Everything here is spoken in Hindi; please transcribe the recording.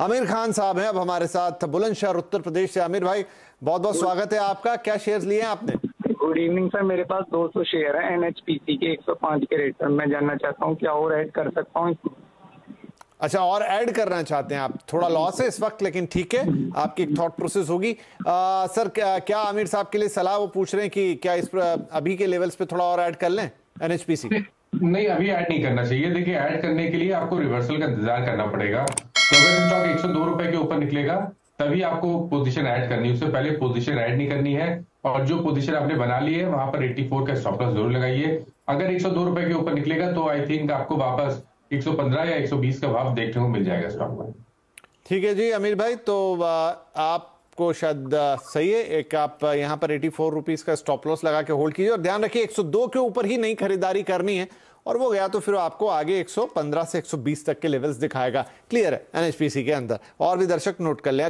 आमिर खान साहब हैं अब हमारे साथ बुलंदशहर उत्तर प्रदेश से। आमिर भाई बहुत बहुत स्वागत है आपका। क्या शेयर लिए हैं आपने? गुड इवनिंग सर, मेरे पास 200 शेयर हैं एनएचपीसी के 105 के रेट पर। मैं जानना चाहता हूं क्या और ऐड कर सकता हूं इसमें? अच्छा, और ऐड करना चाहते हैं आप? थोड़ा लॉस है इस वक्त लेकिन ठीक है, आपकी एक थॉट प्रोसेस होगी। सर क्या आमिर साहब के लिए सलाह वो पूछ रहे हैं कि क्या इस अभी के लेवल्स पे थोड़ा और ऐड कर लें एनएचपीसी? नहीं, अभी ऐड नहीं करना चाहिए। देखिए ऐड करने के लिए आपको रिवर्सल का इंतजार करना पड़ेगा। तो अगर स्टॉक 102 रुपए के ऊपर निकलेगा तभी आपको पोजीशन ऐड करनी है, उससे पहले पोजीशन ऐड नहीं करनी है। और जो पोजीशन आपने बना ली है वहां पर 84 का स्टॉप लॉस जरूर लगाइए। अगर 102 रुपए के ऊपर निकलेगा तो आई थिंक आपको वापस 115 या 120 का भाव देखने को मिल जाएगा स्टॉक में। ठीक है जी आमिर भाई, तो आपको शायद सही है। एक आप यहाँ पर 84 रुपीज का स्टॉप लॉस लगा के होल्ड कीजिए और ध्यान रखिए 102 के ऊपर ही नहीं खरीदारी करनी है, और वो गया तो फिर आपको आगे 115 से 120 तक के लेवल्स दिखाएगा। क्लियर है एनएचपीसी के अंदर। और भी दर्शक नोट कर ले।